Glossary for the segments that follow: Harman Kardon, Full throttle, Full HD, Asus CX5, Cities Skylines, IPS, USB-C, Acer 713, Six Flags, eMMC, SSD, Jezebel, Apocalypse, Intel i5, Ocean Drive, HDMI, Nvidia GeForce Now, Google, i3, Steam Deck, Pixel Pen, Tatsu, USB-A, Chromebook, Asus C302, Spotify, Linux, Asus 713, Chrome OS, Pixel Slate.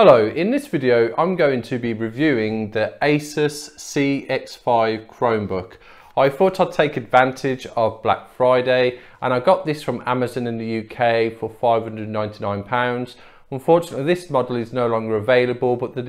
Hello, in this video I'm going to be reviewing the Asus CX5 Chromebook. I thought I'd take advantage of Black Friday and I got this from Amazon in the UK for £599. Unfortunately this model is no longer available, but they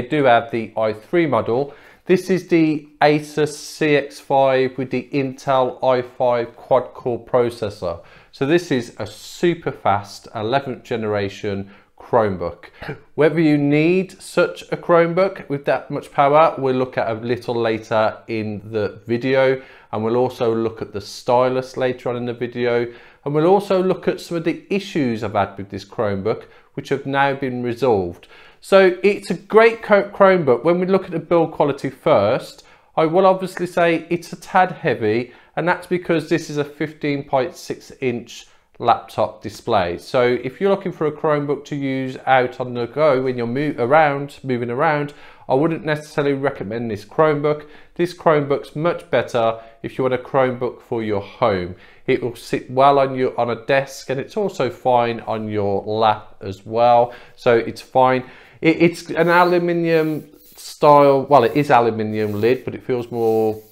do have the i3 model. This is the Asus CX5 with the Intel i5 quad-core processor. So this is a super fast 11th generation Chromebook. Whether you need such a Chromebook with that much power, we'll look at a little later in the video, and we'll also look at the stylus later on in the video, and we'll also look at some of the issues I've had with this Chromebook, which have now been resolved. So it's a great Chromebook. When we look at the build quality first, I will obviously say it's a tad heavy, and that's because this is a 15.6-inch laptop display. So if you're looking for a Chromebook to use out on the go when you're moving around, I wouldn't necessarily recommend this Chromebook. This Chromebook's much better if you want a Chromebook for your home. It will sit well on a desk, and it's also fine on your lap as well. So it's fine. It's an aluminium style, well, it is aluminium lid, but it feels more,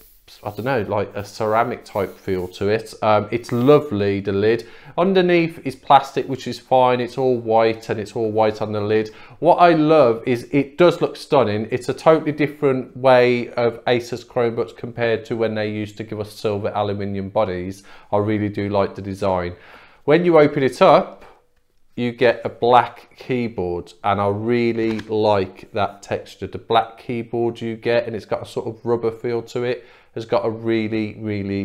I don't know, like a ceramic type feel to it. It's lovely, the lid. Underneath is plastic, which is fine. It's all white, and it's all white on the lid. What I love is it does look stunning. It's a totally different way of Asus Chromebooks compared to when they used to give us silver aluminium bodies. I really do like the design. When you open it up, you get a black keyboard, and I really like that texture. The black keyboard you get, and it's got a sort of rubber feel to it, has got a really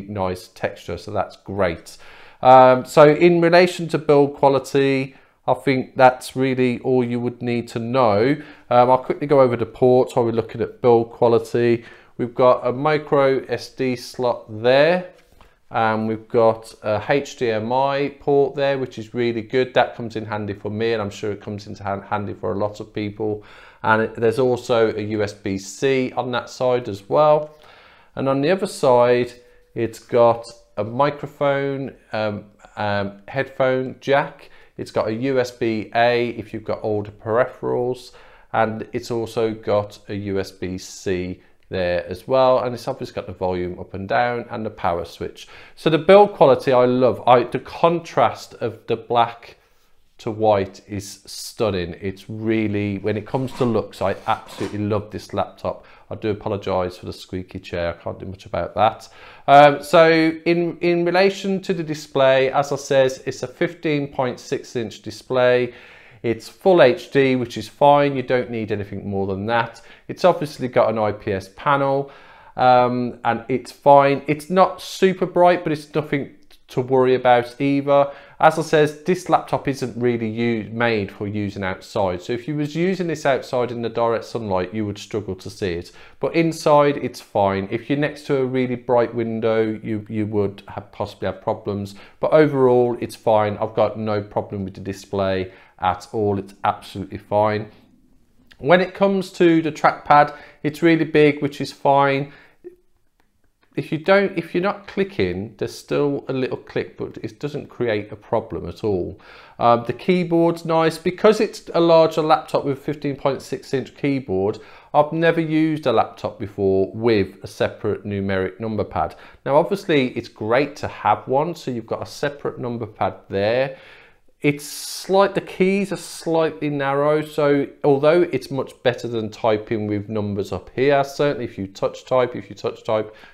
nice texture, so that's great. So in relation to build quality, I think that's really all you would need to know. I'll quickly go over the ports while we're looking at build quality. We've got a micro SD slot there, and we've got a HDMI port there, which is really good. That comes in handy for me, and I'm sure it comes in handy for a lot of people. And there's also a USB-C on that side as well. And on the other side, it's got a microphone, headphone jack. It's got a USB-A if you've got older peripherals, and it's also got a USB-C there as well, and it's obviously got the volume up and down and the power switch. So the build quality I love. The contrast of the black to white is stunning. It's really, when it comes to looks, I absolutely love this laptop. I do apologise for the squeaky chair, I can't do much about that. So in relation to the display, as I says, it's a 15.6-inch display. It's full HD, which is fine. You don't need anything more than that. It's obviously got an IPS panel, and it's fine. It's not super bright, but it's nothing to worry about either. As I says, this laptop isn't really made for using outside. So if you was using this outside in the direct sunlight, you would struggle to see it. But inside, it's fine. If you're next to a really bright window, you would possibly have problems. But overall, it's fine. I've got no problem with the display at all. It's absolutely fine. When it comes to the trackpad, it's really big, which is fine. If you're not clicking, there's still a little click, but it doesn't create a problem at all. The keyboard's nice. Because it's a larger laptop with a 15.6-inch keyboard, I've never used a laptop before with a separate numeric number pad. Now, obviously, it's great to have one, so you've got a separate number pad there. The keys are slightly narrow, so although it's much better than typing with numbers up here, certainly if you touch type,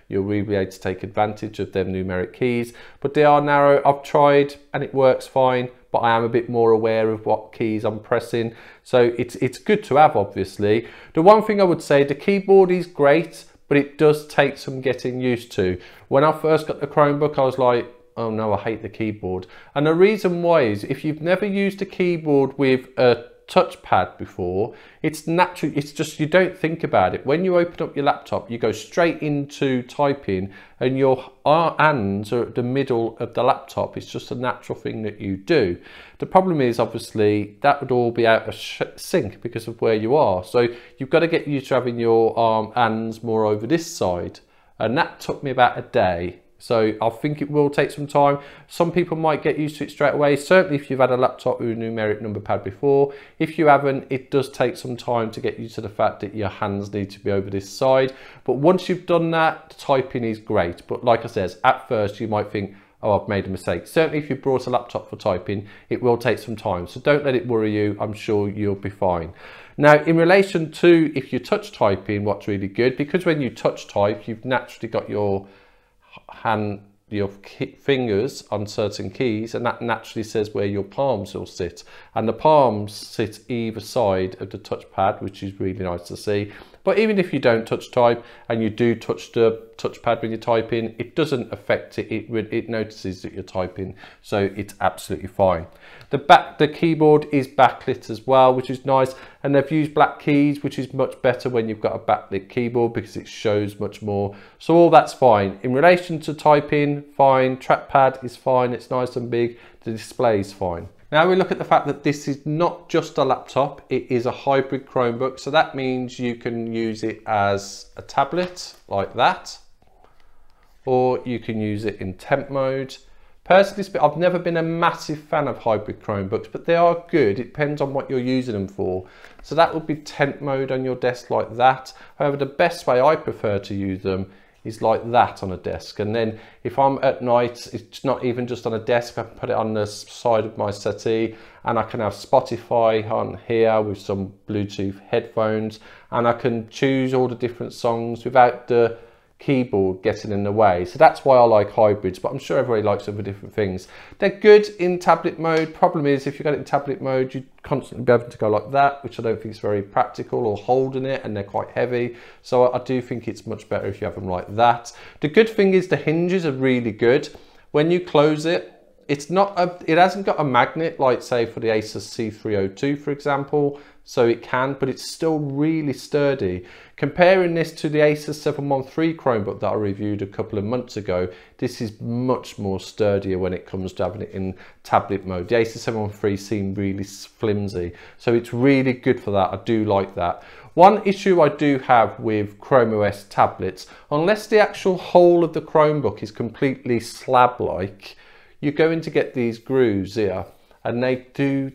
you'll really be able to take advantage of them numeric keys, but they are narrow. I've tried and it works fine, but I am a bit more aware of what keys I'm pressing, so it's good to have, obviously. The one thing I would say, the keyboard is great, but it does take some getting used to. When I first got the Chromebook, I was like, oh no, I hate the keyboard. And the reason why is, if you've never used a keyboard with a touchpad before, it's just, you don't think about it. When you open up your laptop, you go straight into typing, and your hands are at the middle of the laptop. It's just a natural thing that you do. The problem is, obviously, that would all be out of sync because of where you are. So you've got to get used to having your hands more over this side. And that took me about a day. So I think it will take some time. Some people might get used to it straight away, certainly if you've had a laptop with a numeric number pad before. If you haven't, it does take some time to get used to the fact that your hands need to be over this side. But once you've done that, typing is great. But like I said, at first you might think, oh, I've made a mistake. Certainly if you brought a laptop for typing, it will take some time. So don't let it worry you. I'm sure you'll be fine. Now, in relation to if you touch typing, what's really good, because when you touch type, you've naturally got your hand, your fingers on certain keys, and that naturally says where your palms will sit, and the palms sit either side of the touchpad, which is really nice to see. But even if you don't touch type and you do touch the touchpad when you're typing, it doesn't affect it. It notices that you're typing, so it's absolutely fine. The keyboard is backlit as well, which is nice, and they've used black keys, which is much better when you've got a backlit keyboard because it shows much more. So all that's fine. In relation to typing, fine. Trackpad is fine. It's nice and big. The display is fine. Now we look at the fact that this is not just a laptop, it is a hybrid Chromebook. So that means you can use it as a tablet like that, or you can use it in temp mode. Personally, I've never been a massive fan of hybrid Chromebooks, but they are good. It depends on what you're using them for. So that would be temp mode on your desk like that. However, the best way I prefer to use them is like that on a desk, and then if I'm at night, it's not even just on a desk, I can put it on the side of my settee, and I can have Spotify on here with some Bluetooth headphones, and I can choose all the different songs without the keyboard getting in the way. So that's why I like hybrids, but I'm sure everybody likes other different things. They're good in tablet mode. Problem is, if you got it in tablet mode, you'd constantly be having to go like that, which I don't think is very practical, or holding it, and they're quite heavy. So I do think it's much better if you have them like that. The good thing is the hinges are really good. When you close it, it hasn't got a magnet like, say, for the Asus C302, for example. So it can, but it's still really sturdy. Comparing this to the Asus 713 Chromebook that I reviewed a couple of months ago, this is much more sturdier when it comes to having it in tablet mode. The Asus 713 seemed really flimsy, so it's really good for that. I do like that. One issue I do have with Chrome OS tablets, unless the actual whole of the Chromebook is completely slab-like, you're going to get these grooves here, and they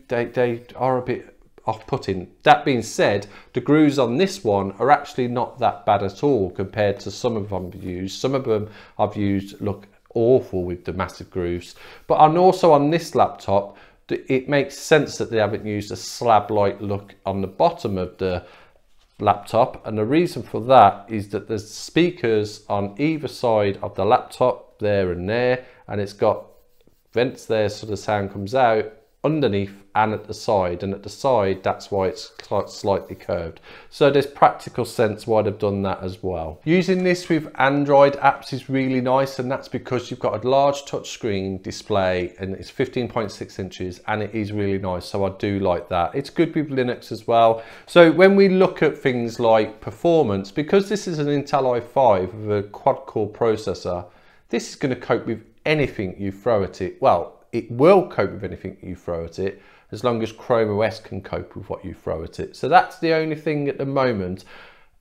are a bit off-putting. That being said, the grooves on this one are actually not that bad at all compared to some of them I've used. Some of them I've used look awful with the massive grooves, but also on this laptop, it makes sense that they haven't used a slab-like look on the bottom of the laptop, and the reason for that is that there's speakers on either side of the laptop, there and there, and it's got vents there so the sound comes out underneath and at the side, that's why it's slightly curved. So there's practical sense why they've done that as well. Using this with Android apps is really nice, and that's because you've got a large touchscreen display, and it's 15.6 inches, and it is really nice, so I do like that. It's good with Linux as well. So when we look at things like performance, because this is an Intel i5 with a quad-core processor, this is going to cope with anything you throw at it. Well, it will cope with anything you throw at it, as long as Chrome OS can cope with what you throw at it. So that's the only thing at the moment.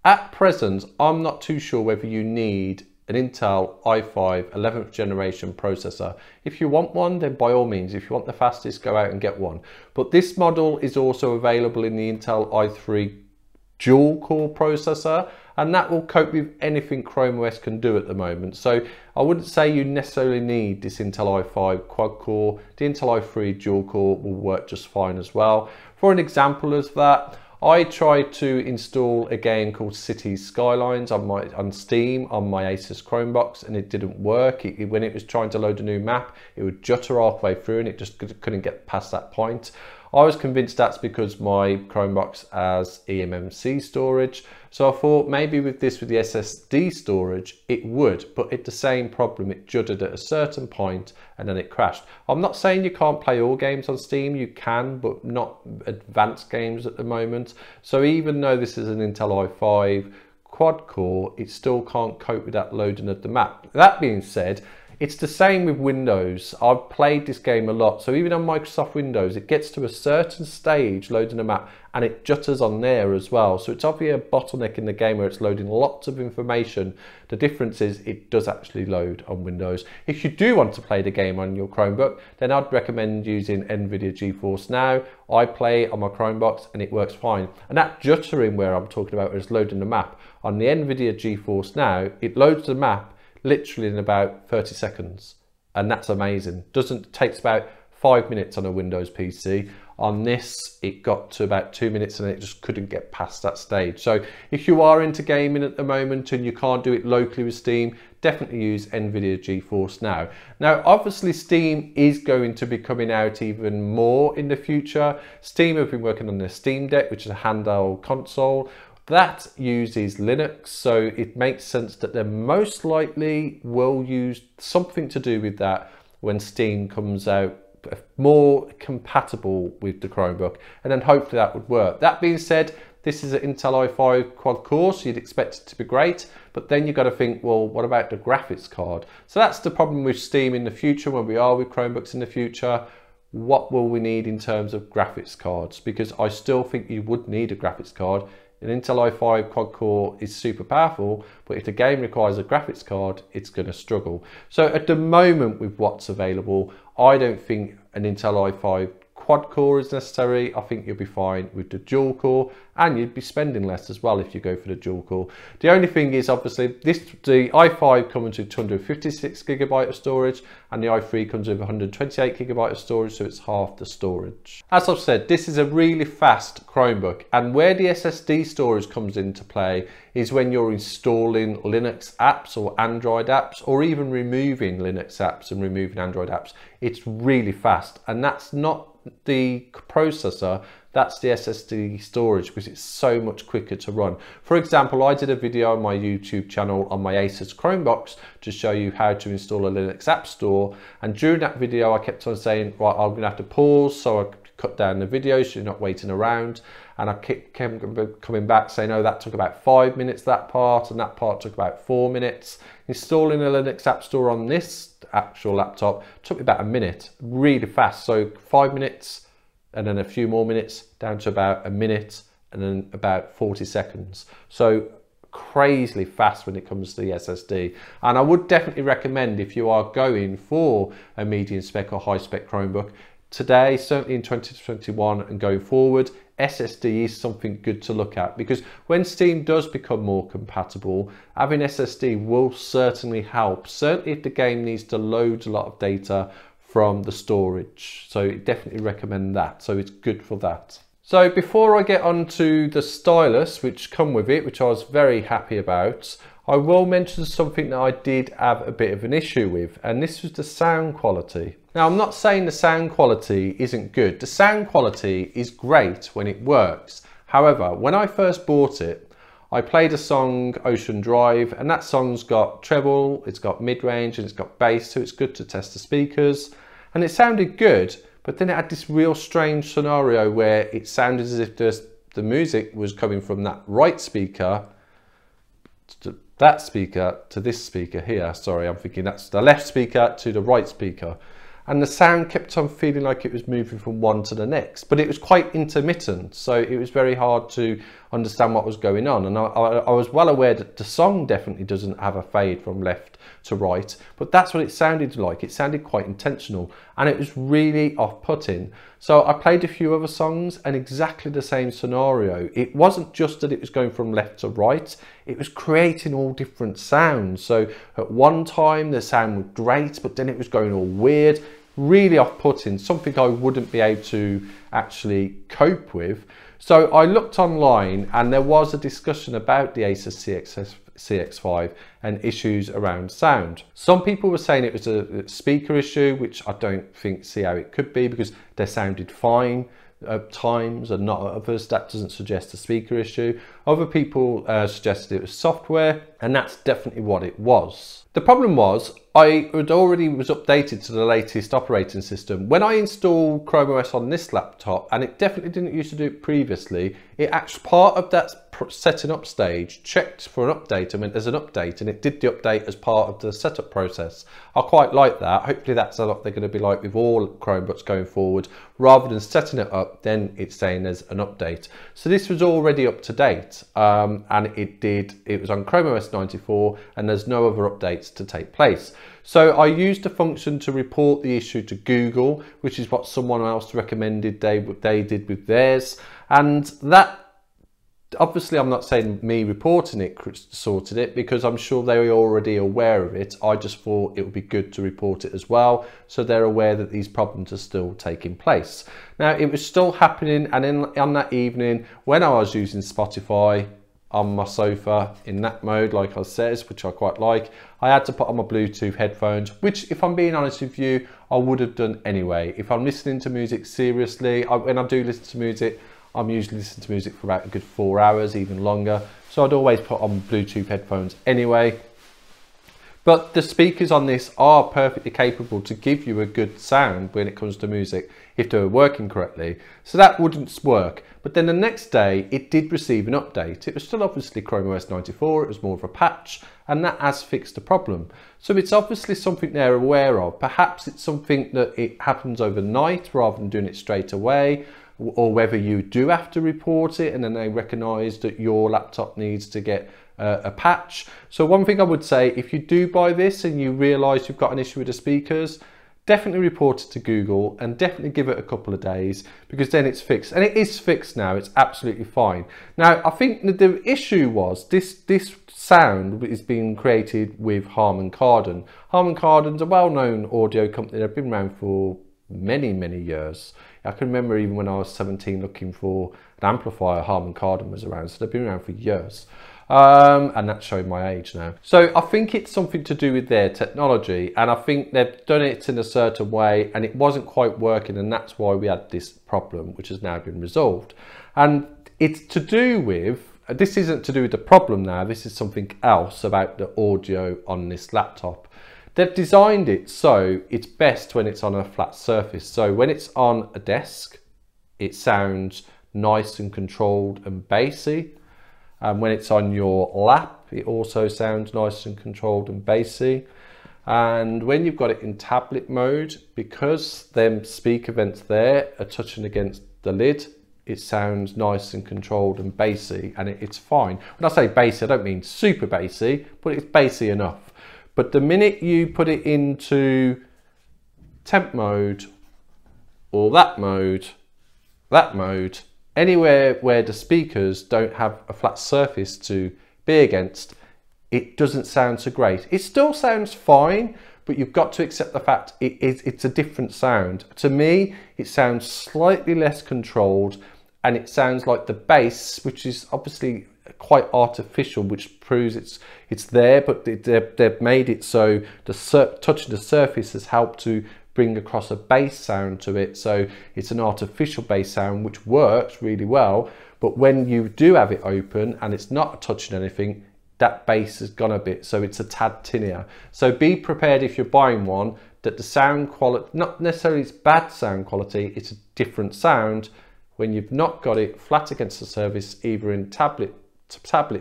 At present, I'm not too sure whether you need an Intel i5 11th generation processor. If you want one, then by all means, if you want the fastest, go out and get one. But this model is also available in the Intel i3 dual core processor, and that will cope with anything Chrome OS can do at the moment. So I wouldn't say you necessarily need this Intel i5 quad core. The Intel i3 dual core will work just fine as well. For an example of that, I tried to install a game called Cities Skylines on Steam on my Asus Chromebox, and it didn't work. When it was trying to load a new map, it would judder halfway through, and it just couldn't get past that point. I was convinced that's because my Chromebox has eMMC storage, so I thought maybe with the SSD storage it would, but it's the same problem. It juddered at a certain point and then it crashed. I'm not saying you can't play all games on Steam, you can, but not advanced games at the moment. So even though this is an Intel i5 quad core, it still can't cope with that loading of the map. That being said, It's the same with Windows. I've played this game a lot. So even on Microsoft Windows, it gets to a certain stage loading a map and it jutters on there as well. So it's obviously a bottleneck in the game where it's loading lots of information. The difference is it does actually load on Windows. If you do want to play the game on your Chromebook, then I'd recommend using Nvidia GeForce Now. I play on my Chromebox and it works fine. And that juttering where I'm talking about is loading the map. On the Nvidia GeForce Now, it loads the map literally in about 30 seconds, and that's amazing. Takes about 5 minutes on a Windows PC. On this, it got to about 2 minutes and it just couldn't get past that stage. So if you are into gaming at the moment and you can't do it locally with Steam, definitely use Nvidia GeForce Now. Now, obviously Steam is going to be coming out even more in the future. Steam have been working on their Steam Deck, which is a handheld console. That uses Linux, so it makes sense that they most likely will use something to do with that when Steam comes out more compatible with the Chromebook, and then hopefully that would work. That being said, this is an Intel i5 quad core, so you'd expect it to be great, but then you've got to think, well, what about the graphics card? So that's the problem with Steam in the future, when we are with Chromebooks in the future. What will we need in terms of graphics cards? Because I still think you would need a graphics card. An Intel i5 quad core is super powerful, but if the game requires a graphics card, it's going to struggle. So at the moment, with what's available, I don't think an Intel i5 quad core is necessary. I think you'll be fine with the dual core, and you'd be spending less as well if you go for the dual core. The only thing is, obviously, the i5 comes with 256GB of storage, and the i3 comes with 128GB of storage, so it's half the storage. As I've said, this is a really fast Chromebook, and where the SSD storage comes into play is when you're installing Linux apps or Android apps, or even removing Linux apps and removing Android apps. It's really fast, and that's not the processor, that's the SSD storage, because it's so much quicker to run. For example, I did a video on my YouTube channel on my Asus Chromebox to show you how to install a Linux app store, and during that video I kept on saying, right, I'm gonna have to pause so I cut down the video so you're not waiting around, and I kept coming back saying, oh, that took about 5 minutes, that part, and that part took about 4 minutes. Installing a Linux app store on this actual laptop took me about a minute, really fast. So 5 minutes, and then a few more minutes, down to about a minute, and then about 40 seconds. So crazily fast when it comes to the SSD. And I would definitely recommend, if you are going for a medium spec or high spec Chromebook today, certainly in 2021 and going forward, SSD is something good to look at, because when Steam does become more compatible, having SSD will certainly help, certainly if the game needs to load a lot of data from the storage. So definitely recommend that, so it's good for that. So before I get on to the stylus which come with it, which I was very happy about, I will mention something that I did have a bit of an issue with, and this was the sound quality. Now, I'm not saying the sound quality isn't good. The sound quality is great when it works. However, when I first bought it, I played a song, Ocean Drive, and that song's got treble, it's got mid-range, and it's got bass, so it's good to test the speakers. And it sounded good, but then it had this real strange scenario where it sounded as if the music was coming from that right speaker to that speaker to this speaker here. Sorry, I'm thinking that's the left speaker to the right speaker. And the sound kept on feeling like it was moving from one to the next, but it was quite intermittent. So it was very hard to understand what was going on. And I was well aware that the song definitely doesn't have a fade from left to right, but that's what it sounded like. It sounded quite intentional, and it was really off-putting. So I played a few other songs, and exactly the same scenario. It wasn't just that it was going from left to right, it was creating all different sounds. So at one time the sound was great, but then it was going all weird, really off-putting, something I wouldn't be able to actually cope with. So I looked online, and there was a discussion about the Asus CX5 and issues around sound. Some people were saying it was a speaker issue, which I don't see how it could be, because they sounded fine at times and not at others. That doesn't suggest a speaker issue. Other people suggested it was software, and that's definitely what it was. The problem was I had already was updated to the latest operating system. When I installed Chrome OS on this laptop, and it definitely didn't used to do it previously, it actually, part of that setup stage, checked for an update and went, there's an update, and it did the update as part of the setup process. I quite like that. Hopefully that's what they're going to be like with all Chromebooks going forward. Rather than setting it up, then it's saying there's an update. So this was already up to date, and it was on Chrome OS 94, and there's no other updates to take place. So I used a function to report the issue to Google, which is what someone else recommended they did with theirs. And that, obviously I'm not saying me reporting it sorted it, because I'm sure they were already aware of it. I just thought it would be good to report it as well, so they're aware that these problems are still taking place. Now, it was still happening, and on that evening when I was using Spotify on my sofa in that mode, like I said, which I quite like, I had to put on my Bluetooth headphones, which, if I'm being honest with you, I would have done anyway. If I'm listening to music seriously, when I do listen to music, I'm usually listening to music for about a good 4 hours, even longer. So I'd always put on Bluetooth headphones anyway. But the speakers on this are perfectly capable to give you a good sound when it comes to music, if they were working correctly. So that wouldn't work. But then the next day, it did receive an update. It was still obviously Chrome OS 94, it was more of a patch, and that has fixed the problem. So it's obviously something they're aware of. Perhaps it's something that it happens overnight rather than doing it straight away, or whether you do have to report it and then they recognise that your laptop needs to get a patch. So one thing I would say, if you do buy this and you realise you've got an issue with the speakers, definitely report it to Google and definitely give it a couple of days, because then it's fixed. And it is fixed now, it's absolutely fine. Now, I think that the issue was this sound is being created with Harman Kardon. Harman Kardon's a well-known audio company. They've been around for many, many years. I can remember even when I was 17 looking for an amplifier, Harman Kardon was around, so they've been around for years. And that showed my age now. So I think it's something to do with their technology, and I think they've done it in a certain way and it wasn't quite working, and that's why we had this problem, which has now been resolved. And it's to do with, this isn't to do with the problem now, this is something else about the audio on this laptop. They've designed it so it's best when it's on a flat surface. So when it's on a desk, it sounds nice and controlled and bassy. And when it's on your lap, it also sounds nice and controlled and bassy. And when you've got it in tablet mode, because them speaker vents there are touching against the lid, it sounds nice and controlled and bassy, and it's fine. When I say bassy, I don't mean super bassy, but it's bassy enough. But the minute you put it into temp mode or that mode, anywhere where the speakers don't have a flat surface to be against, it doesn't sound so great. It still sounds fine, but you've got to accept the fact it's a different sound. To me, it sounds slightly less controlled, and it sounds like the bass, which is obviously quite artificial, which proves it's there, but they've made it so the touching the surface has helped to bring across a bass sound to it. So it's an artificial bass sound which works really well, but when you do have it open and it's not touching anything, that bass has gone a bit, so it's a tad tinnier. So be prepared if you're buying one that the sound quality, not necessarily it's bad sound quality, it's a different sound when you've not got it flat against the surface, either in tablet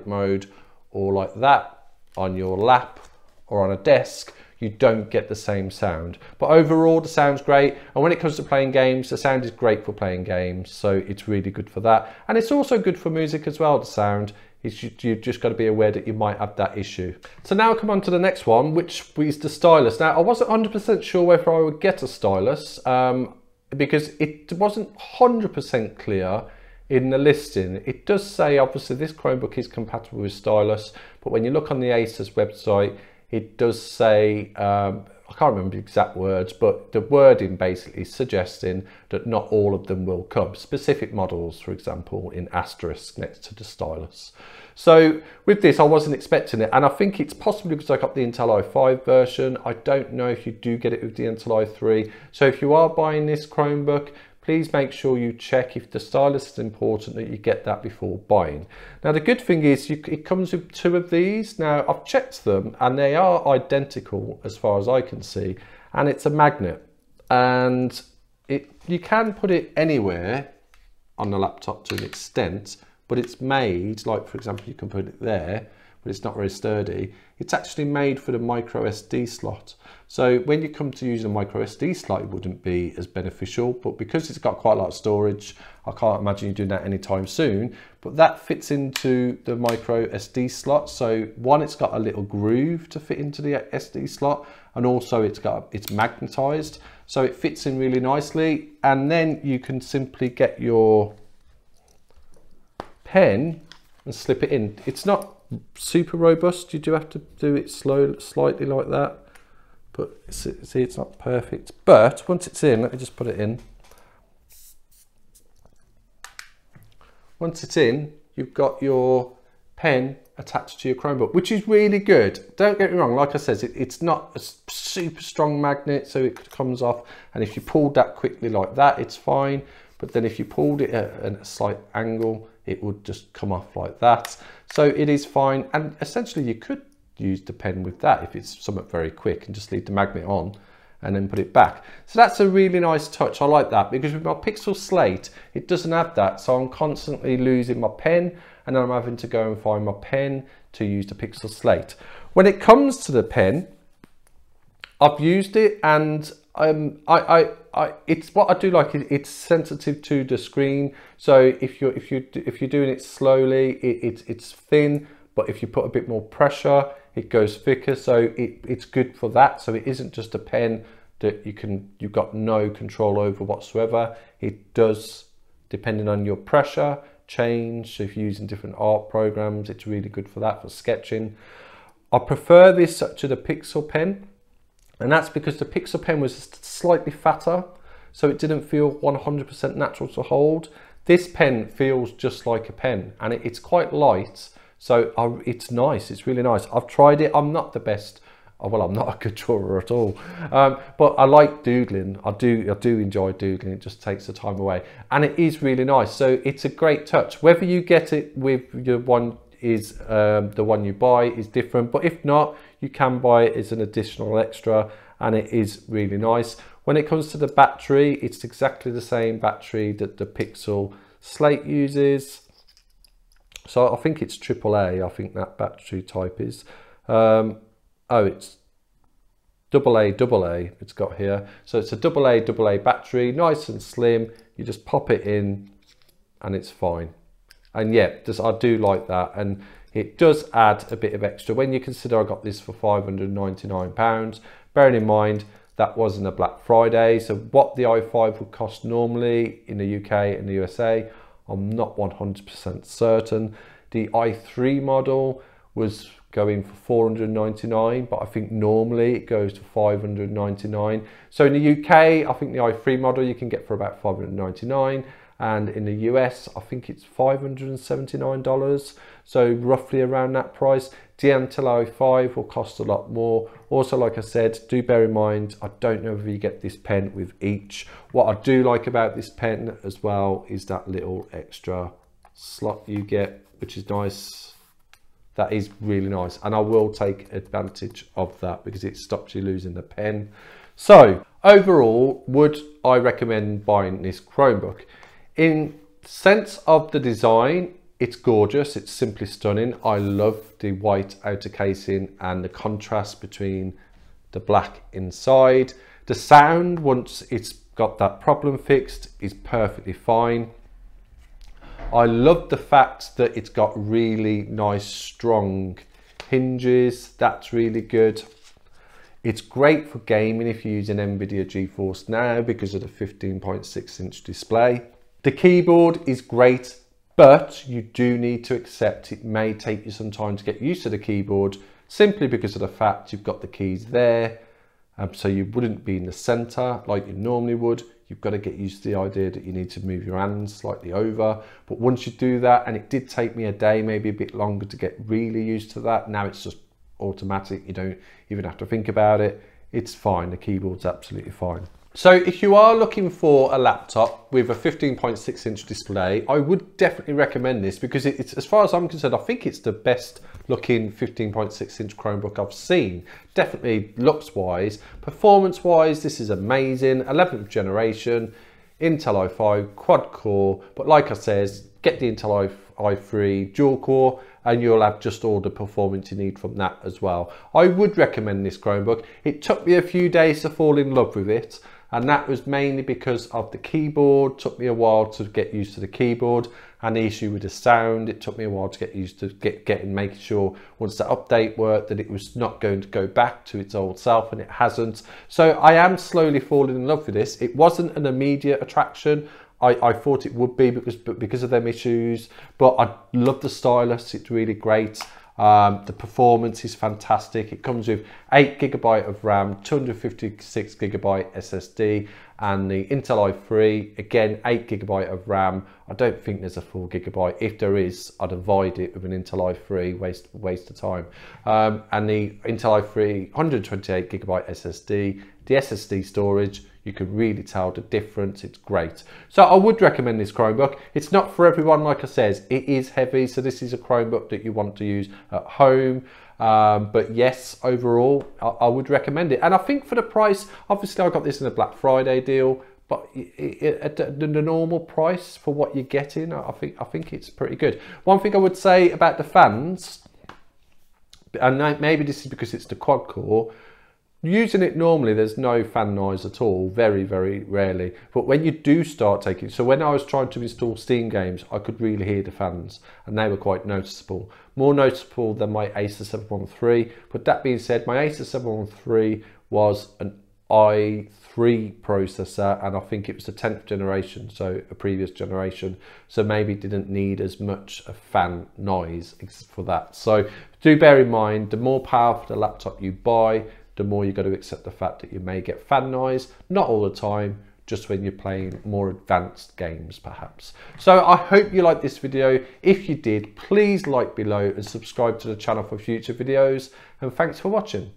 mode or like that on your lap or on a desk. You don't get the same sound, but overall the sound's great, and when it comes to playing games, the sound is great for playing games, so it's really good for that, and it's also good for music as well. The sound is, you've just got to be aware that you might have that issue. So now come on to the next one, which is the stylus. Now I wasn't 100% sure whether I would get a stylus because it wasn't 100% clear in the listing. It does say obviously this Chromebook is compatible with stylus, but when you look on the Asus website, it does say, I can't remember the exact words, but the wording basically suggesting that not all of them will come. Specific models, for example, in asterisk next to the stylus. So with this, I wasn't expecting it, and I think it's possibly because I got the Intel i5 version. I don't know if you do get it with the Intel i3. So if you are buying this Chromebook, please make sure you check if the stylus is important that you get that before buying. Now the good thing is it comes with two of these. Now I've checked them and they are identical as far as I can see, and it's a magnet, and you can put it anywhere on the laptop to an extent, but it's made, like for example, you can put it there, but it's not very sturdy. It's actually made for the micro SD slot. So when you come to use a micro SD slot, it wouldn't be as beneficial, but because it's got quite a lot of storage, I can't imagine you doing that anytime soon, but that fits into the micro SD slot. So one, it's got a little groove to fit into the SD slot, and also it's magnetized. So it fits in really nicely. And then you can simply get your pen and slip it in. It's not super robust. You do have to do it slightly like that, but see, it's not perfect. But once it's in, let me just put it in. Once it's in, you've got your pen attached to your Chromebook, which is really good. Don't get me wrong, like I said, it's not a super strong magnet, so it comes off, and if you pulled that quickly like that, it's fine. But then if you pulled it at a slight angle, it would just come off like that. So it is fine. And essentially you could use the pen with that if it's something very quick, and just leave the magnet on and then put it back. So that's a really nice touch. I like that, because with my Pixel Slate, it doesn't have that. So I'm constantly losing my pen, and then I'm having to go and find my pen to use the Pixel Slate. When it comes to the pen, I've used it, and it's what I do like is it's sensitive to the screen. So if you're doing it slowly, it's thin, but if you put a bit more pressure, it goes thicker. So it's good for that. So it isn't just a pen that you've got no control over whatsoever. It does, depending on your pressure, change. So if you're using different art programs, it's really good for that, for sketching. I prefer this to the Pixel Pen. And that's because the Pixel Pen was slightly fatter, so it didn't feel 100% natural to hold. This pen feels just like a pen, and it's quite light, so it's nice, it's really nice. I've tried it, I'm not the best, well, I'm not a good drawer at all, but I like doodling. I do enjoy doodling, it just takes the time away. And it is really nice, so it's a great touch. Whether you get it with your one, is the one you buy is different, but if not, you can buy it as an additional extra, and it is really nice. When it comes to the battery, it's exactly the same battery that the Pixel Slate uses, so I think it's AAA, I think that battery type is, oh, it's AA, it's got here, so it's a AA battery, nice and slim. You just pop it in and it's fine. And yeah, I do like that, and it does add a bit of extra. When you consider I got this for £599, bearing in mind that wasn't a Black Friday, so what the i5 would cost normally in the UK and the USA, I'm not 100% certain. The i3 model was going for £499, but I think normally it goes to £599. So in the UK, I think the i3 model you can get for about £599. And in the US, I think it's $579, so roughly around that price. The Intel i5 will cost a lot more. Also, like I said, do bear in mind, I don't know if you get this pen with each. What I do like about this pen as well is that little extra slot you get, which is nice. That is really nice, and I will take advantage of that because it stops you losing the pen. So overall, would I recommend buying this Chromebook? In sense of the design, it's gorgeous, it's simply stunning. I love the white outer casing and the contrast between the black inside. The sound, once it's got that problem fixed, is perfectly fine. I love the fact that it's got really nice strong hinges, that's really good. It's great for gaming if you're using Nvidia GeForce Now because of the 15.6-inch display. The keyboard is great, but you do need to accept it may take you some time to get used to the keyboard, simply because of the fact you've got the keys there, so you wouldn't be in the center like you normally would. You've got to get used to the idea that you need to move your hands slightly over. But once you do that, and it did take me a day, maybe a bit longer to get really used to that, now it's just automatic, you don't even have to think about it. It's fine, the keyboard's absolutely fine. So if you are looking for a laptop with a 15.6-inch display, I would definitely recommend this because it's, as far as I'm concerned, I think it's the best looking 15.6-inch Chromebook I've seen. Definitely looks-wise, performance-wise, this is amazing, 11th generation. Intel i5 quad core, but like I says, get the Intel i3 dual core and you'll have just all the performance you need from that as well. I would recommend this Chromebook. It took me a few days to fall in love with it, and that was mainly because of the keyboard. It took me a while to get used to the keyboard, and the issue with the sound. It took me a while to get used to making sure once the update worked that it was not going to go back to its old self, and it hasn't. So I am slowly falling in love with this. It wasn't an immediate attraction. I thought it would be because of them issues, but I love the stylus. It's really great. The performance is fantastic. It comes with 8GB of RAM, 256GB SSD, and the Intel i3, again, 8GB of RAM. I don't think there's a 4GB. If there is, I'd avoid it with an Intel i3, waste of time. And the Intel i3, 128GB SSD. The SSD storage, you can really tell the difference. It's great. So I would recommend this Chromebook. It's not for everyone, like I says. It is heavy, so this is a Chromebook that you want to use at home. But yes, overall, I would recommend it. And I think for the price, obviously I got this in a Black Friday deal, but at the normal price for what you're getting, I think it's pretty good. One thing I would say about the fans, and maybe this is because it's the quad core, using it normally, there's no fan noise at all, very, very rarely. But when you do start taking, so when I was trying to install Steam games, I could really hear the fans, and they were quite noticeable. More noticeable than my Acer 713. But that being said, my Acer 713 was an i3 processor, and I think it was the 10th generation, so a previous generation, so maybe didn't need as much a fan noise for that. So do bear in mind, the more powerful the laptop you buy, the more you've got to accept the fact that you may get fan noise, not all the time, just when you're playing more advanced games perhaps. So I hope you liked this video. If you did, please like below and subscribe to the channel for future videos, and thanks for watching.